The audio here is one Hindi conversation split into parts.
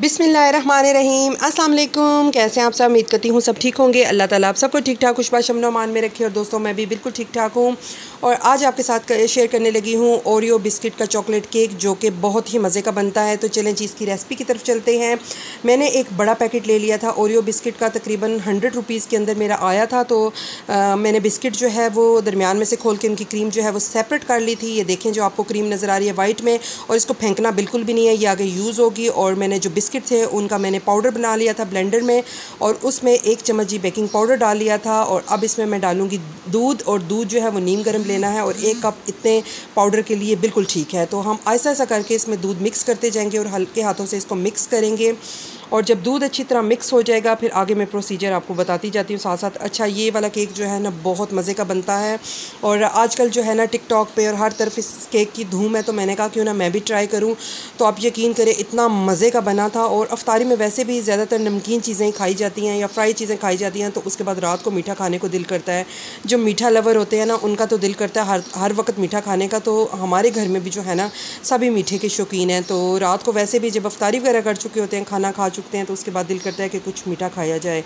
बिस्मिल्लाहिर्रहमानिर्रहीम। अस्सलाम वालेकुम। कैसे हैं आप सब? उम्मीद करती हूँ सब ठीक होंगे। अल्लाह ताला आप सबको ठीक ठाक खुशबाश अमन अमान में रखे। और दोस्तों मैं भी बिल्कुल ठीक ठाक हूँ और आज आपके साथ शेयर करने लगी हूँ ओरियो बिस्किट का चॉकलेट केक जो कि बहुत ही मज़े का बनता है। तो चलें जी इसकी रेसिपी की तरफ चलते हैं। मैंने एक बड़ा पैकेट ले लिया था ओरियो बिस्किट का, तकरीबन 100 रुपीज़ के अंदर मेरा आया था। तो मैंने बिस्किट जो है वो दरमियान में से खोल के उनकी क्रीम जो है वो सेपरेट कर ली थी। ये देखें जो आपको क्रीम नज़र आ रही है वाइट में, और इसको फेंकना बिल्कुल भी नहीं है, ये आगे यूज़ होगी। और मैंने जो बिस्किट थे उनका मैंने पाउडर बना लिया था ब्लेंडर में, और उसमें 1 चम्मच जी बेकिंग पाउडर डाल लिया था। और अब इसमें मैं डालूँगी दूध, और दूध जो है वो नीम गर्म लेना है, और 1 कप इतने पाउडर के लिए बिल्कुल ठीक है। तो हम ऐसा ऐसा करके इसमें दूध मिक्स करते जाएंगे और हल्के हाथों से इसको मिक्स करेंगे। और जब दूध अच्छी तरह मिक्स हो जाएगा फिर आगे मैं प्रोसीजर आपको बताती जाती हूँ साथ साथ। अच्छा, ये वाला केक जो है ना बहुत मज़े का बनता है, और आजकल जो है ना टिकटॉक पे और हर तरफ इस केक की धूम है। तो मैंने कहा क्यों ना मैं भी ट्राई करूँ। तो आप यकीन करें इतना मज़े का बना था। और अफ्तारी में वैसे भी ज़्यादातर नमकीन चीज़ें खाई जाती हैं या फ्राई चीज़ें खाई जाती हैं, तो उसके बाद रात को मीठा खाने को दिल करता है। जो मीठा लवर होते हैं ना उनका तो दिल करता है हर वक्त मीठा खाने का। तो हमारे घर में भी जो है ना सभी मीठे के शौकीन हैं। तो रात को वैसे भी जब अफ्तारी वगैरह कर चुके होते हैं, खाना खा चुकते हैं, तो उसके बाद दिल करता है कि कुछ मीठा खाया जाए।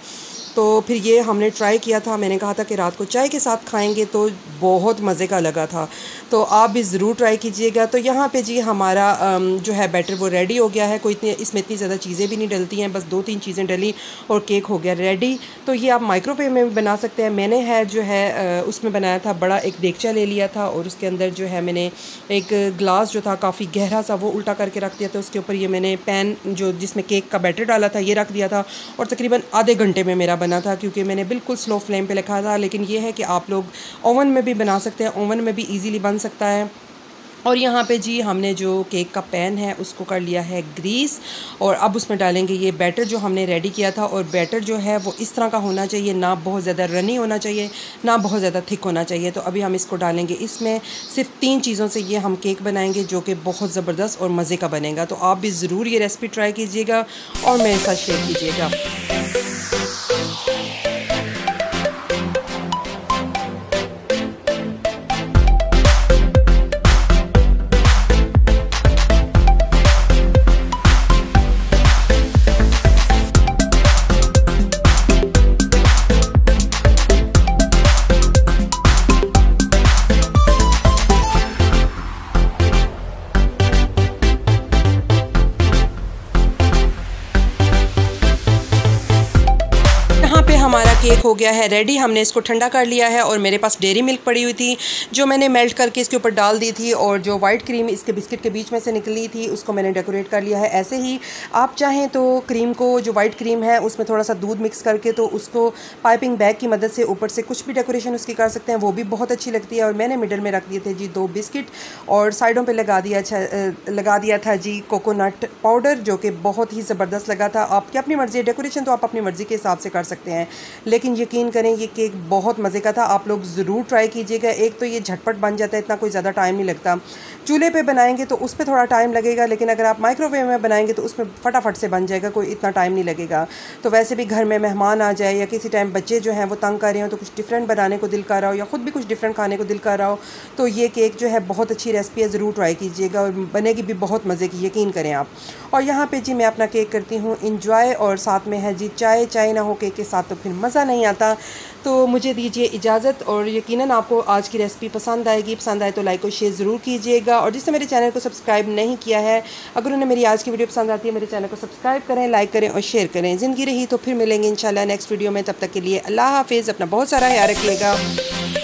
तो फिर ये हमने ट्राई किया था। मैंने कहा था कि रात को चाय के साथ खाएंगे, तो बहुत मज़े का लगा था। तो आप भी ज़रूर ट्राई कीजिएगा। तो यहाँ पे जी हमारा जो है बैटर वो रेडी हो गया है। कोई इसमें इतनी ज़्यादा चीज़ें भी नहीं डलती हैं, बस 2-3 चीज़ें डली और केक हो गया रेडी। तो ये आप माइक्रोवेव में भी बना सकते हैं। मैंने है जो है उसमें बनाया था, बड़ा एक देगचा ले लिया था और उसके अंदर जो है मैंने एक ग्लास जो था काफ़ी गहरा सा वो उल्टा करके रख दिया था। उसके ऊपर ये मैंने पैन जो जिसमें केक का बैटर डाला था ये रख दिया था, और तकरीबन आधे घंटे में मेरा बना था, क्योंकि मैंने बिल्कुल स्लो फ्लेम पे रखा था। लेकिन ये है कि आप लोग ओवन में भी बना सकते हैं, ओवन में भी इजीली बन सकता है। और यहाँ पे जी हमने जो केक का पैन है उसको कर लिया है ग्रीस, और अब उसमें डालेंगे ये बैटर जो हमने रेडी किया था। और बैटर जो है वो इस तरह का होना चाहिए, ना बहुत ज़्यादा रनी होना चाहिए ना बहुत ज़्यादा थिक होना चाहिए। तो अभी हम इसको डालेंगे। इसमें सिर्फ 3 चीज़ों से ये हम केक बनाएंगे जो कि बहुत ज़बरदस्त और मज़े का बनेगा। तो आप भी ज़रूर ये रेसिपी ट्राई कीजिएगा और मेरे साथ शेयर कीजिएगा। हमारा केक हो गया है रेडी। हमने इसको ठंडा कर लिया है, और मेरे पास डेयरी मिल्क पड़ी हुई थी जो मैंने मेल्ट करके इसके ऊपर डाल दी थी, और जो वाइट क्रीम इसके बिस्किट के बीच में से निकली थी उसको मैंने डेकोरेट कर लिया है। ऐसे ही आप चाहें तो क्रीम को, जो वाइट क्रीम है उसमें थोड़ा सा दूध मिक्स करके तो उसको पाइपिंग बैग की मदद से ऊपर से कुछ भी डेकोरेशन उसकी कर सकते हैं, वो भी बहुत अच्छी लगती है। और मैंने मिडल में रख दिए थे जी 2 बिस्किट, और साइडों पर लगा दिया था जी कोकोनट पाउडर जो कि बहुत ही ज़बरदस्त लगा था। आपकी अपनी मर्ज़ी है डेकोरेशन, तो आप अपनी मर्ज़ी के हिसाब से कर सकते हैं। लेकिन यकीन करें ये केक बहुत मज़े का था, आप लोग ज़रूर ट्राई कीजिएगा। एक तो ये झटपट बन जाता है, इतना कोई ज़्यादा टाइम नहीं लगता। चूल्हे पे बनाएंगे तो उस पर थोड़ा टाइम लगेगा, लेकिन अगर आप माइक्रोवेव में बनाएंगे तो उसमें फटाफट से बन जाएगा, कोई इतना टाइम नहीं लगेगा। तो वैसे भी घर में मेहमान आ जाए या किसी टाइम बच्चे जो हैं वो तंग कर रहे हो, तो कुछ डिफरेंट बनाने को दिल कर रहा हो या ख़ुद भी कुछ डिफरेंट खाने को दिल कर रहा हो, तो ये केक जो है बहुत अच्छी रेसिपी है, ज़रूर ट्राई कीजिएगा और बनेगी भी बहुत मज़े की, यकीन करें आप। और यहाँ पर जी मैं अपना केक करती हूँ इंजॉय, और साथ में है जी चाय। चाय ना हो केक के साथ तो फिर मज़ा नहीं आता। तो मुझे दीजिए इजाज़त, और यकीनन आपको आज की रेसिपी पसंद आएगी। पसंद आए तो लाइक और शेयर ज़रूर कीजिएगा, और जिसने मेरे चैनल को सब्सक्राइब नहीं किया है अगर उन्हें मेरी आज की वीडियो पसंद आती है मेरे चैनल को सब्सक्राइब करें, लाइक करें और शेयर करें। ज़िंदगी रही तो फिर मिलेंगे इंशाल्लाह नेक्स्ट वीडियो में। तब तक के लिए अल्लाह हाफिज़। अपना बहुत सारा ख्याल रखिएगा।